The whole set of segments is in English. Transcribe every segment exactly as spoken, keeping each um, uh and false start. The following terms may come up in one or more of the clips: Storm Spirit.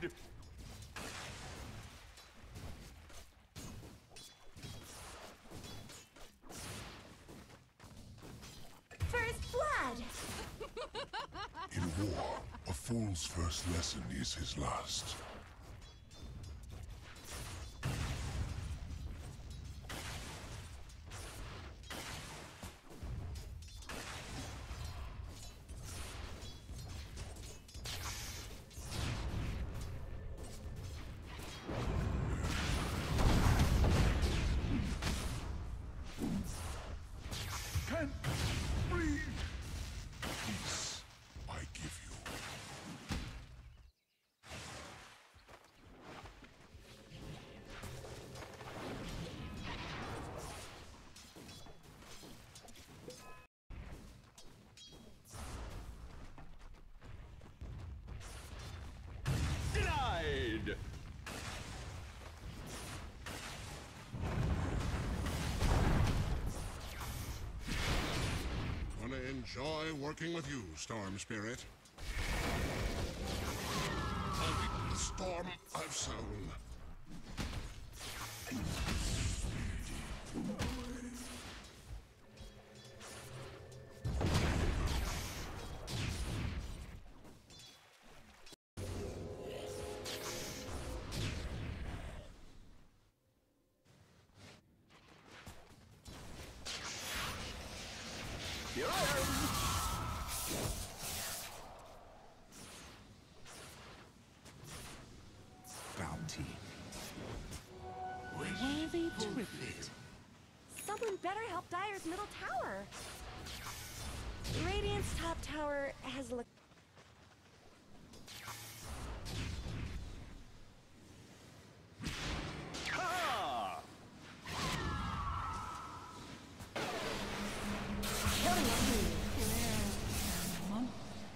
saved! First blood! In war, a fool's first lesson is his last. Enjoy working with you, Storm Spirit. The storm I've sown. Really terrific. Someone better help Dire's middle tower. Radiant's top tower has looked.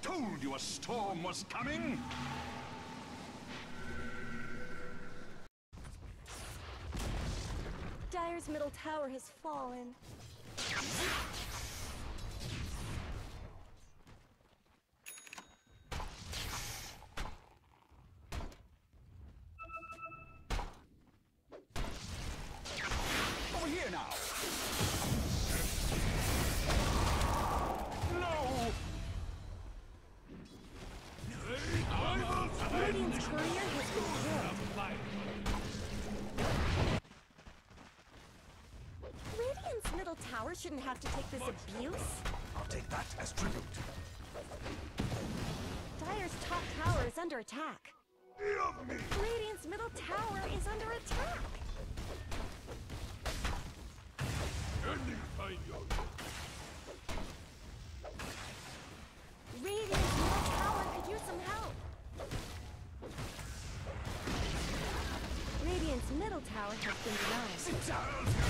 Told you a storm was coming. Dire's middle tower has fallen. Over here now. No. Radiant's courier has been killed. Middle tower shouldn't have to take this abuse. I'll take that as tribute. Dire's top tower is under attack. Radiant's middle tower is under attack. Radiant's middle tower could use some help. Radiant's middle tower has been denied.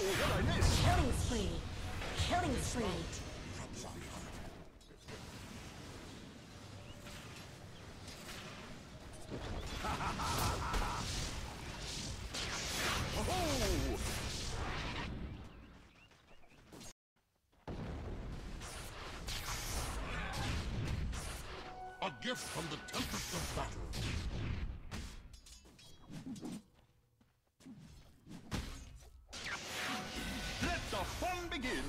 Killing spree! Killing spree! Gift from the tempest of battle. Let the fun begin.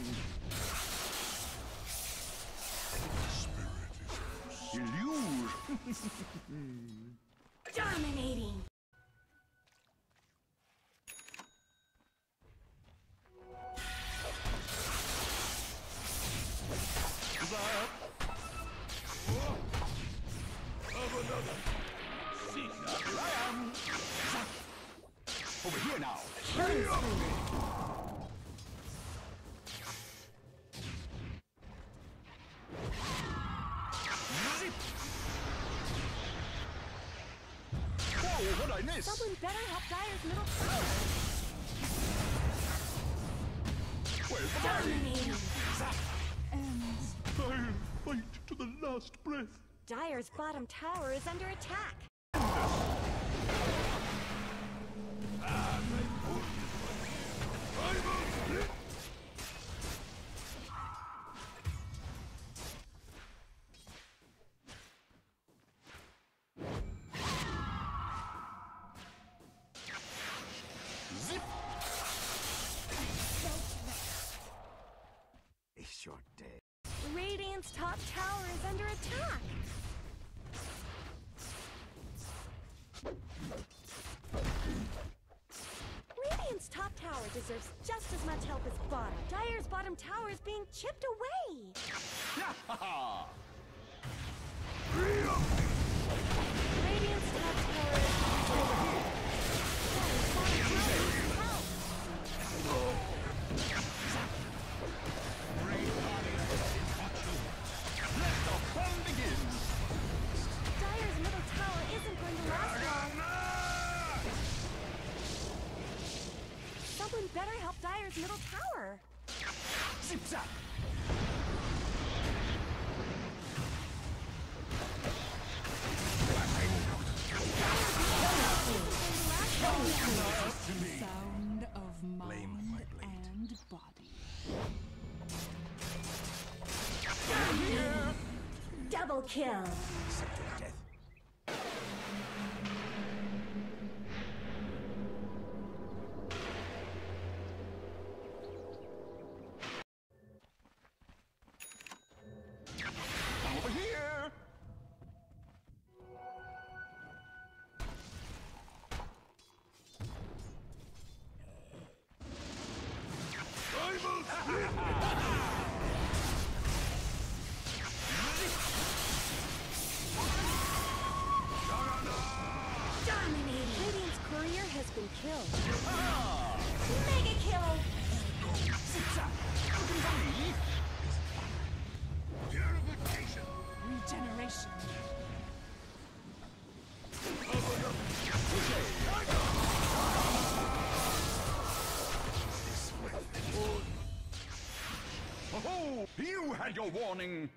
Spirit is loose. Illusion. Dominating. Over here now. Hurry up. Whoa, what I missed? Someone better help Dire's middle tower. Where's the body? And I'll fight to the last breath. Dire's bottom tower is under attack. Radiant's top tower is under attack! Radiant's top tower deserves just as much help as bottom. Dire's bottom tower is being chipped away! Radiant's top tower is over here! Better help Dire's middle tower. Zip zap. Sound of mind and body. Double kill. You had your warning!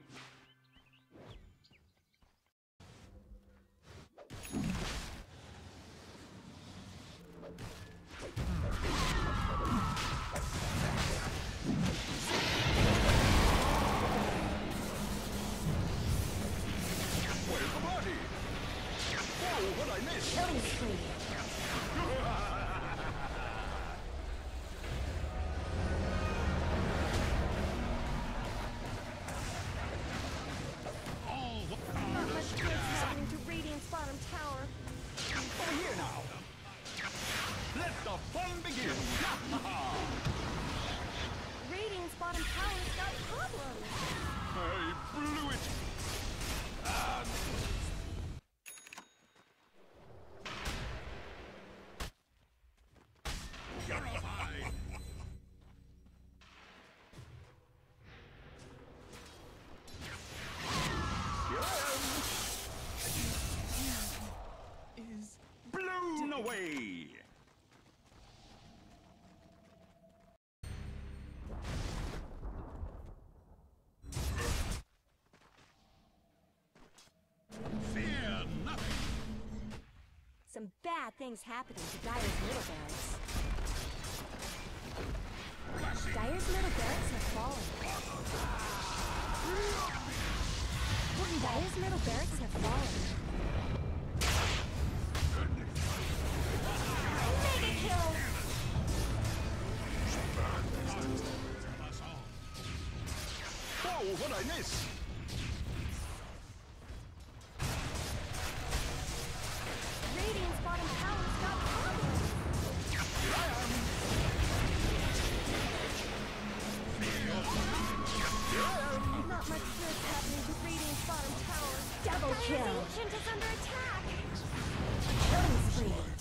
Some bad things happening to Dire's middle barracks. Dire's middle barracks have fallen. Dire's middle barracks have fallen. Mega kill! Oh, what I miss! Double kill. Dire's ancient is under attack. Killing spree.